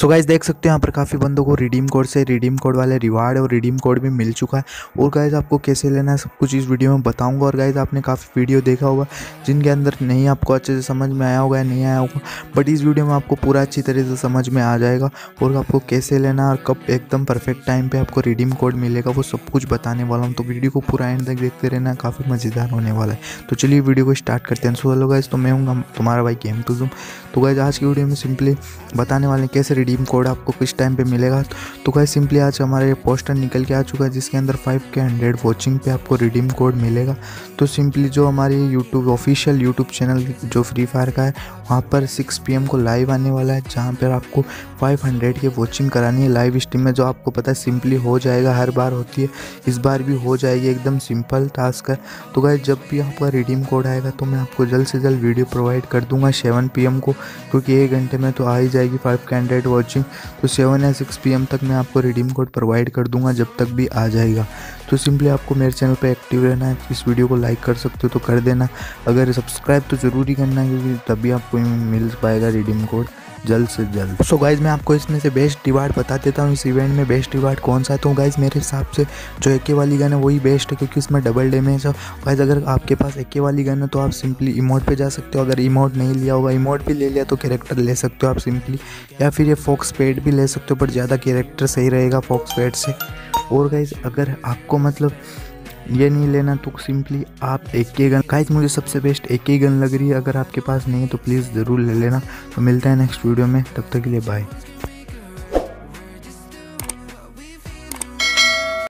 So guys देख सकते हो यहाँ पर काफ़ी बंदों को रिडीम कोड से रिडीम कोड वाले रिवार्ड और रिडीम कोड भी मिल चुका है। और गाइज आपको कैसे लेना है सब कुछ इस वीडियो में बताऊंगा। और गाइज आपने काफ़ी वीडियो देखा होगा जिनके अंदर नहीं आपको अच्छे से समझ में आया होगा या नहीं आया होगा, बट इस वीडियो में आपको पूरा अच्छी तरह से समझ में आ जाएगा। और आपको कैसे लेना है और कब एकदम परफेक्ट टाइम पर आपको रिडीम कोड मिलेगा वो सब कुछ बताने वाला हूँ। तो वीडियो को पूरा एंड तक देखते रहना, काफ़ी मज़ेदार होने वाला है। तो चलिए वीडियो को स्टार्ट करते हैं। सो हेलो गाइज, तो मैं हूँ तुम्हारा भाई गेम टू ज़ूम। तो गाइज आज की वीडियो में सिंपली बताने वाले हैं कैसे रिडीम कोड आपको किस टाइम पे मिलेगा। तो गाइस सिंपली आज हमारे पोस्टर निकल के आ चुका है जिसके अंदर 5K 100 वॉचिंग पे आपको रिडीम कोड मिलेगा। तो सिंपली जो हमारी यूट्यूब ऑफिशियल यूट्यूब चैनल जो फ्री फायर का है वहाँ पर 6 PM को लाइव आने वाला है, जहाँ पर आपको 500 की वॉचिंग करानी है लाइव स्ट्रीम में, जो आपको पता है सिंपली हो जाएगा, हर बार होती है, इस बार भी हो जाएगी, एकदम सिंपल टास्क है। तो गाइस जब भी आपका रिडीम कोड आएगा तो मैं आपको जल्द से जल्द वीडियो प्रोवाइड कर दूँगा 7 PM को, क्योंकि 1 घंटे में तो आ ही जाएगी 5K 100 वॉचिंग। तो 7 या 6 PM तक मैं आपको रिडीम कोड प्रोवाइड कर दूंगा, जब तक भी आ जाएगा। तो सिंपली आपको मेरे चैनल पे एक्टिव रहना है। इस वीडियो को लाइक कर सकते हो तो कर देना, अगर सब्सक्राइब तो ज़रूरी करना क्योंकि तभी आपको मिल पाएगा रिडीम कोड जल्द से जल्द। सो गाइज मैं आपको इसमें से बेस्ट रिवार्ड बता देता हूँ, इस इवेंट में बेस्ट रिवार्ड कौन सा है। तो गाइज मेरे हिसाब से जो AK वाली गन है वही बेस्ट है, क्योंकि उसमें डबल डैमेज है। गाइज अगर आपके पास AK वाली गन है तो आप सिंपली इमोट पे जा सकते हो, अगर इमोट नहीं लिया होगा, इमोट भी ले लिया तो कैरेक्टर ले सकते हो आप सिंपली, या फिर ये फॉक्स पैड भी ले सकते हो, बट ज़्यादा कैरेक्टर सही रहेगा फॉक्स पैड से। और गाइज अगर आपको मतलब ये नहीं लेना तो सिंपली आप AK गन, गाइज मुझे सबसे बेस्ट AK गन लग रही है, अगर आपके पास नहीं है तो प्लीज़ ज़रूर ले लेना। तो मिलता है नेक्स्ट वीडियो में, तब तक के लिए बाय।